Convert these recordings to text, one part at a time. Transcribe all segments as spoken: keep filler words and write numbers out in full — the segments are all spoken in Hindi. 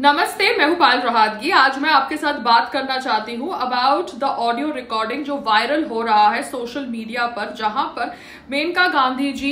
नमस्ते, मैं हूं पायल रोहतगी। आज मैं आपके साथ बात करना चाहती हूं अबाउट द ऑडियो रिकॉर्डिंग जो वायरल हो रहा है सोशल मीडिया पर, जहां पर मेनका गांधी जी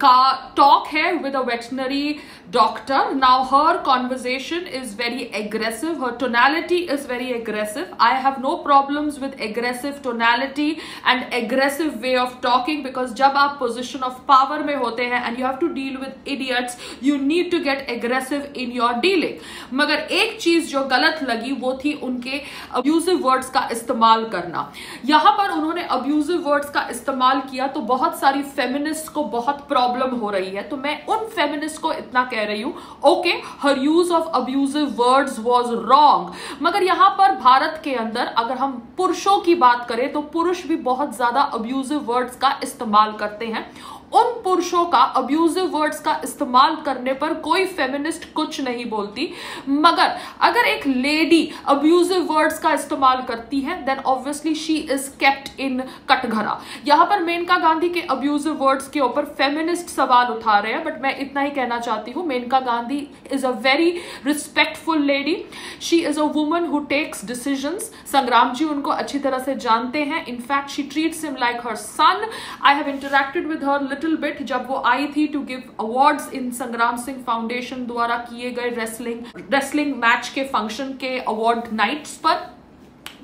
का टॉक है with a veterinary doctor. Now her conversation is very aggressive, her tonality is very aggressive. I have no problems with aggressive tonality and aggressive way of talking, because जब आप पोजिशन ऑफ पावर में होते हैं and you have to deal with idiots, you need to get aggressive in your dealing. मगर एक चीज जो गलत लगी वो थी उनके अब्यूजिव वर्ड्स का इस्तेमाल करना। यहां पर उन्होंने अब्यूजिव वर्ड्स का इस्तेमाल किया तो बहुत सारी फेमिनिस्ट को बहुत प्रॉब्लम हो रही है। तो मैं उन फेमिनिस्ट को इतना कह रही हूं, okay, her use of abusive words was wrong. मगर यहां पर भारत के अंदर अगर हम पुरुषों की बात करें तो पुरुष भी बहुत ज्यादा अब्यूजिव वर्ड्स का इस्तेमाल करते हैं। उन पुरुषों का अब्यूजिव वर्ड्स का इस्तेमाल करने पर कोई फेमिनिस्ट कुछ नहीं बोलती, मगर अगर एक लेडी अब्यूजिव वर्ड्स का इस्तेमाल करती है then obviously she is kept in कटघरा। यहां पर मेनका गांधी के अब्यूजिव वर्ड्स के ऊपर फेमिनिस्ट सवाल उठा रहे हैं, बट मैं इतना ही कहना चाहती हूं, Maneka Gandhi is a very respectful lady, she is a woman who takes decisions. Sangram ji उनको अच्छी तरह से जानते हैं, in fact she treats him like her son. I have interacted with her little bit जब वो आई थी टू गिव अवार्ड्स इन संग्राम सिंह फाउंडेशन द्वारा किए गए रेसलिंग रेसलिंग मैच के फंक्शन के अवार्ड नाइट्स पर।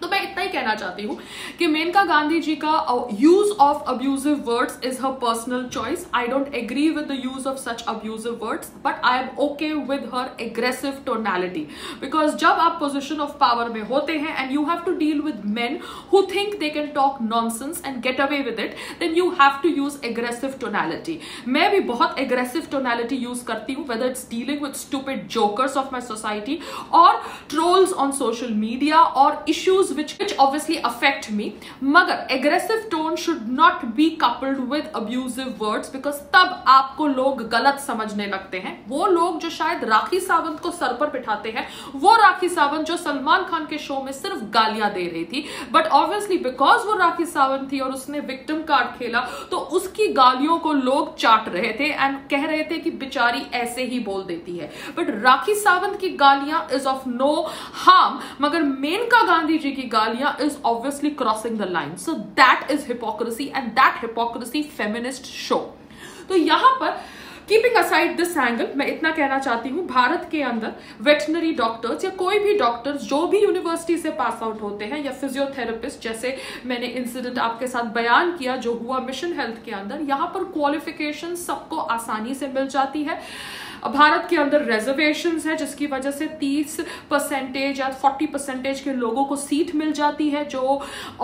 तो मैं इतना ही कहना चाहती हूँ कि मेनका गांधी जी का use of abusive words is her personal choice. I don't agree with the use of such abusive words, but I am okay with her aggressive tonality, because जब आप पोजिशन ऑफ पावर में होते हैं and you have to deal with men who think they can talk nonsense and get away with it, then you have to use aggressive tonality. मैं भी बहुत एग्रेसिव टोनैलिटी यूज करती हूँ, whether it's dealing with stupid jokers of my society और ट्रोल्स ऑन सोशल मीडिया और issues Which, which obviously affect me. मगर aggressive tone should not be coupled with abusive words, because तब आपको लोग गलत समझने लगते हैं। वो लोग जो शायद राखी सावंत को सर पर बिठाते हैं, वो राखी सावंत जो सलमान खान के शो में सिर्फ गालियां दे रही थी, बट ऑब्वियसली बिकॉज वो राखी सावंत थी और उसने विक्टिम कार्ड खेला तो उसकी गालियों को लोग चाट रहे थे एंड कह रहे थे कि बेचारी ऐसे ही बोल देती है। बट राखी सावंत की गालियां इज ऑफ नो हार्म, मगर मेनका गांधी जी की गालियां is obviously crossing the line. So that is hypocrisy, and that hypocrisy feminists show. तो यहाँ पर कीपिंग असाइड दिस एंगल मैं इतना कहना चाहती हूँ, भारत के अंदर वेटनरी डॉक्टर्स या कोई भी डॉक्टर्स जो भी यूनिवर्सिटी से पास आउट होते हैं या फिजियोथेरेपिस्ट, जैसे मैंने इंसिडेंट आपके साथ बयान किया जो हुआ मिशन हेल्थ के अंदर, यहाँ पर क्वालिफिकेशन सबको आसानी से मिल जाती है। भारत के अंदर रिजर्वेशंस है जिसकी वजह से तीस परसेंटेज या चालीस परसेंटेज के लोगों को सीट मिल जाती है, जो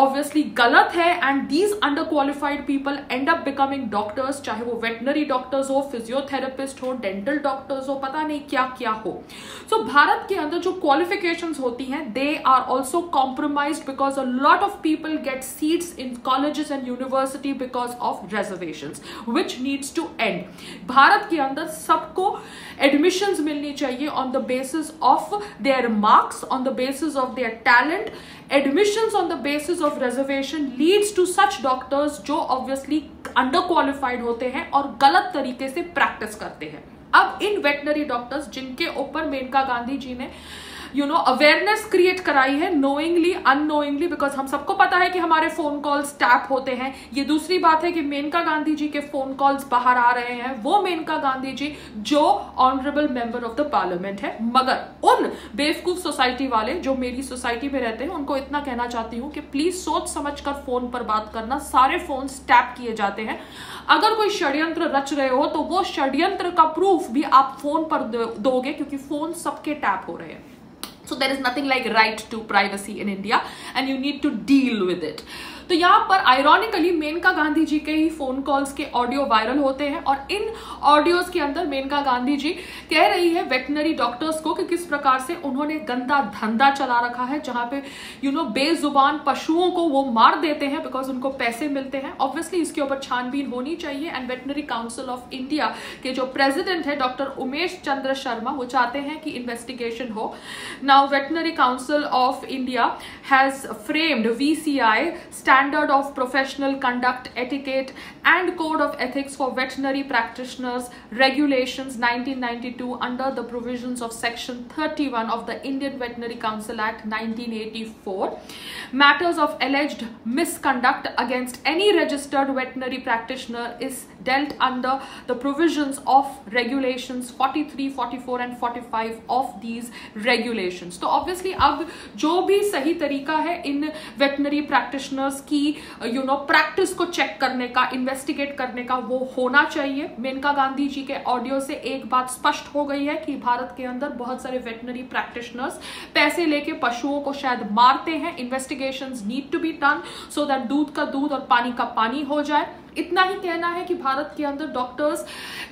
ऑब्वियसली गलत है। And these under qualified people end up becoming doctors, चाहे वो वेटनरी डॉक्टर्स हो, फिजियोथेरेपिस्ट हो, डेंटल डॉक्टर्स हो, पता नहीं क्या क्या हो। सो so, भारत के अंदर जो क्वालिफिकेशंस होती हैं they are also compromised, because a lot of people get seats in colleges and university because of reservations, which needs to end. Bharat के अंदर सबको एडमिशंस मिलनी चाहिए on the basis of their marks, on the basis of their talent. Admissions on the basis of reservation leads to such doctors जो ऑब्वियसली अंडर क्वालिफाइड होते हैं और गलत तरीके से प्रैक्टिस करते हैं। अब इन वेटनरी डॉक्टर्स जिनके ऊपर मेनका गांधी जी ने यू नो अवेयरनेस क्रिएट कराई है, नोइंगली अननोइंगली, बिकॉज हम सबको पता है कि हमारे फोन कॉल्स टैप होते हैं। ये दूसरी बात है कि मेनका गांधी जी के फोन कॉल्स बाहर आ रहे हैं, वो मेनका गांधी जी जो honourable member of the parliament है। मगर उन बेवकूफ सोसाइटी वाले जो मेरी सोसाइटी में रहते हैं उनको इतना कहना चाहती हूँ कि प्लीज सोच समझ कर फोन पर बात करना। सारे फोन टैप किए जाते हैं, अगर कोई षड्यंत्र रच रहे हो तो वो षड्यंत्र का प्रूफ भी आप फोन पर दोगे, क्योंकि फोन सबके टैप हो रहे हैं। So there is nothing like right to privacy in India, and you need to deal with it. तो यहाँ पर आयरॉनिकली मेनका गांधी जी के ही फोन कॉल्स के ऑडियो वायरल होते हैं और इन ऑडियोज के अंदर मेनका गांधी जी कह रही है वेटनरी डॉक्टर्स को कि किस प्रकार से उन्होंने गंदा धंधा चला रखा है, जहाँ पे यू नो बेजुबान पशुओं को वो मार देते हैं बिकॉज उनको पैसे मिलते हैं। ऑब्वियसली इसके ऊपर छानबीन होनी चाहिए and veterinary council of India के जो प्रेजिडेंट है डॉक्टर उमेश चंद्र शर्मा, वो चाहते हैं कि इन्वेस्टिगेशन हो। Now veterinary council of India has framed V C I standard of professional conduct, etiquette and code of ethics for veterinary practitioners, regulations nineteen ninety-two under the provisions of section thirty-one of the Indian Veterinary Council Act nineteen eighty-four. Matters of alleged misconduct against any registered veterinary practitioner is dealt under the provisions of regulations forty-three, forty-four and forty-five of these regulations. तो obviously अब जो भी सही तरीका है इन वेटनरी प्रैक्टिशनर्स की यू नो प्रैक्टिस को चेक करने का, इन्वेस्टिगेट करने का, वो होना चाहिए. मेनका गांधी जी के ऑडियो से एक बात स्पष्ट हो गई है कि भारत के अंदर बहुत सारे वेटनरी प्रैक्टिशनर्स पैसे लेके पशुओं को शायद मारते हैं. Investigations need to be done so that दूध का दूध और पानी का पानी हो जाए. इतना ही कहना है कि भारत के अंदर doctors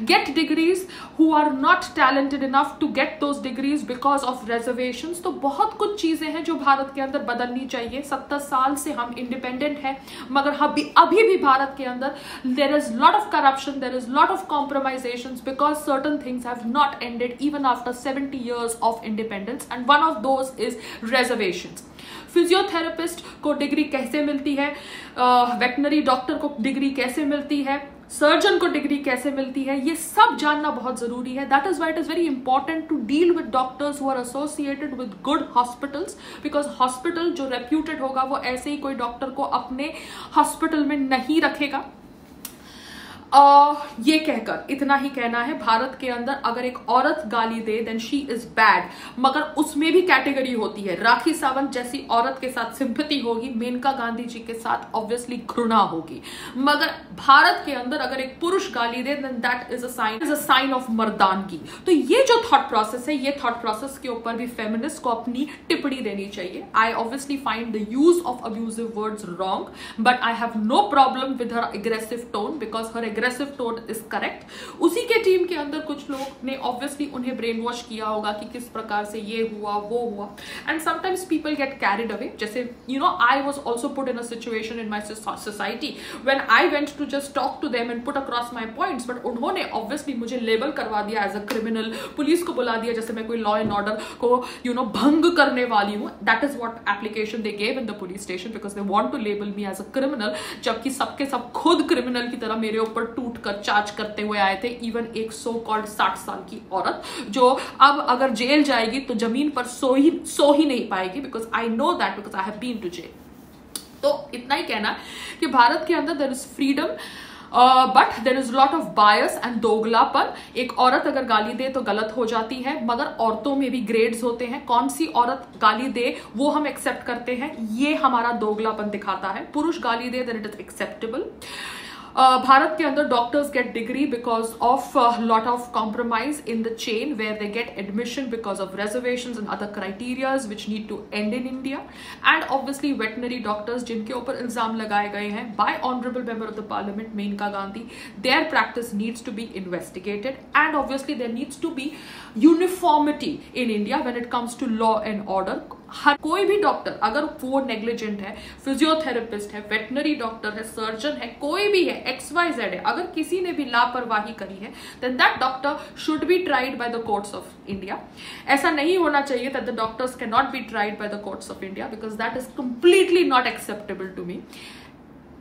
get degrees who are not talented enough to get those degrees because of reservations. तो बहुत कुछ चीजें हैं जो भारत के अंदर बदलनी चाहिए. सत्तर साल से हम इंडिपेंडेंट हैं मगर हम अभी भी भारत के अंदर there is lot of corruption, there is lot of compromisation because certain things have not ended even after seventy years of independence and one of those is reservations. Physiotherapist को डिग्री कैसे मिलती है, वेटनरी uh, डॉक्टर को डिग्री कैसे मिलती है, सर्जन को डिग्री कैसे मिलती है, ये सब जानना बहुत जरूरी है. That is why it is very important to deal with doctors who are associated with good hospitals because hospital जो रेप्यूटेड होगा वो ऐसे ही कोई डॉक्टर को अपने हॉस्पिटल में नहीं रखेगा. Uh, ये कहकर इतना ही कहना है भारत के अंदर अगर एक औरत गाली दे देन शी इज बैड, मगर उसमें भी कैटेगरी होती है. राखी सावंत जैसी औरत के साथ सिंपैथी होगी, मेनका गांधी जी के साथ ऑब्वियसली घृणा होगी, मगर भारत के अंदर अगर एक पुरुष गाली दे then that is a sign is a sign of मर्दानगी. तो ये जो थॉट प्रोसेस है, ये थॉट प्रोसेस के ऊपर भी फेमिनिस्ट को अपनी टिप्पणी देनी चाहिए. I obviously find the use of abusive words wrong but I have no problem with her aggressive tone because her tone is correct. उसी के टीम के अंदर कुछ लोग ने ऑब्वियसली उन्हें ब्रेन वॉश किया होगा कि किस प्रकार से ये हुआ वो हुआ and sometimes people get carried away. जैसे you know I was also put in a situation in my society when I went to just talk to them and put across my points but उन्होंने ऑब्वियसली मुझे लेबल करवा दिया एज अ क्रिमिनल, पुलिस को बुला दिया जैसे मैं कोई लॉ एंड ऑर्डर को यू नो भंग करने वाली हूँ. That is what application they gave in the police station because they want to label me as a criminal, जबकि सबके सब खुद क्रिमिनल की तरह मेरे ऊपर टूट कर चार्ज करते हुए आए थे. इवन एक सो कॉल्ड साठ साल की औरत जो अब अगर जेल जाएगी तो जमीन पर सो ही सो ही नहीं पाएगी because I know that because I have been to jail. तो इतना ही कहना कि भारत के अंदर there is freedom but there is lot of bias and दोगलापन. एक औरत अगर गाली दे तो गलत हो जाती है, मगर औरतों में भी ग्रेड्स होते हैं. कौन सी औरत गाली दे वो हम एक्सेप्ट करते हैं, ये हमारा दोगलापन दिखाता है. पुरुष गाली दे then it is acceptable. Uh, Bharat के अंदर doctors get degree because of lot of compromise in the chain where they get admission because of reservations and other criterias which need to end in India. And obviously veterinary doctors जिनके ऊपर इल्जाम लगाए गए हैं by honourable member of the parliament Maneka Gandhi, their practice needs to be investigated and obviously there needs to be uniformity in India when it comes to law and order. हर कोई भी डॉक्टर अगर वो नेग्लिजेंट है, फिजियोथेरेपिस्ट है, वेटनरी डॉक्टर है, सर्जन है, कोई भी है, एक्स वाई जेड है, अगर किसी ने भी लापरवाही करी है then that doctor should be tried by the courts of India. ऐसा नहीं होना चाहिए that the doctors can not be tried by the courts of India because that is completely not acceptable to me.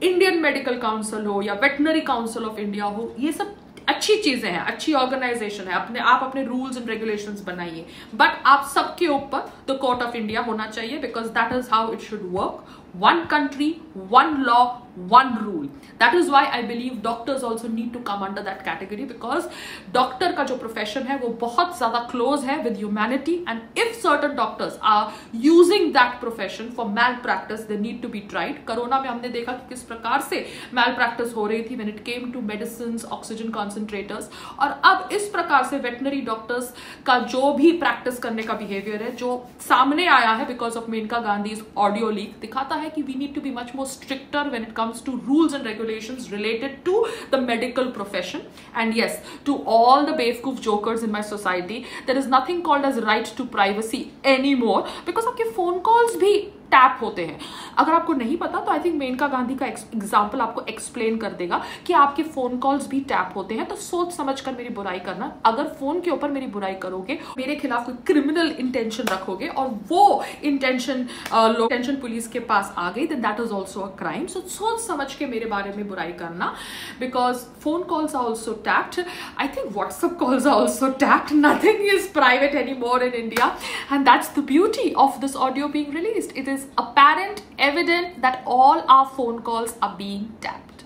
Indian Medical Council हो या वेटनरी काउंसिल ऑफ इंडिया हो, ये सब अच्छी चीजें हैं, अच्छी ऑर्गेनाइजेशन है, अपने आप अपने रूल्स एंड रेगुलेशंस बनाइए, बट आप सबके ऊपर द कोर्ट ऑफ इंडिया होना चाहिए because that is how it should work. One country, one law, one rule. That is why I believe doctors also need to come under that category because doctor का जो profession है वो बहुत ज़्यादा close है with humanity and if certain doctors are using that profession for malpractice, they need to be tried. Corona में हमने देखा कि किस प्रकार से malpractice हो रही थी when it came to medicines, oxygen concentrators और अब इस प्रकार से veterinary doctors का जो भी practice करने का behavior है जो सामने आया है because of Menka Gandhi's audio leak दिखाता है कि we need to be much more stricter when it comes to rules and regulations related to the medical profession. And yes, to all the बेवकूफ jokers in my society, there is nothing called as right to privacy anymore because आपके phone calls भी टैप होते हैं। अगर आपको नहीं पता तो आई थिंक मेनका गांधी का एग्जाम्पल आपको एक्सप्लेन कर देगा कि आपके फ़ोन कॉल्स भी टैप होते हैं। तो सोच समझ कर मेरी बुराई करना। अगर फ़ोन के ऊपर मेरी बुराई करोगे, मेरे खिलाफ कोई क्रिमिनल इंटेंशन रखोगे और वो इंटेंशन इंटेंशन पुलिस के पास आ गई, then that is also a crime. So सोच समझ के मेरे बारे में बुराई करना, because phone calls are also tapped. I think WhatsApp calls are also tapped. Nothing is private any more in India, and that's the beauty of this audio being released. It is apparent, evident that all our phone calls are being tapped.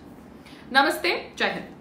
Namaste, Jai Hind.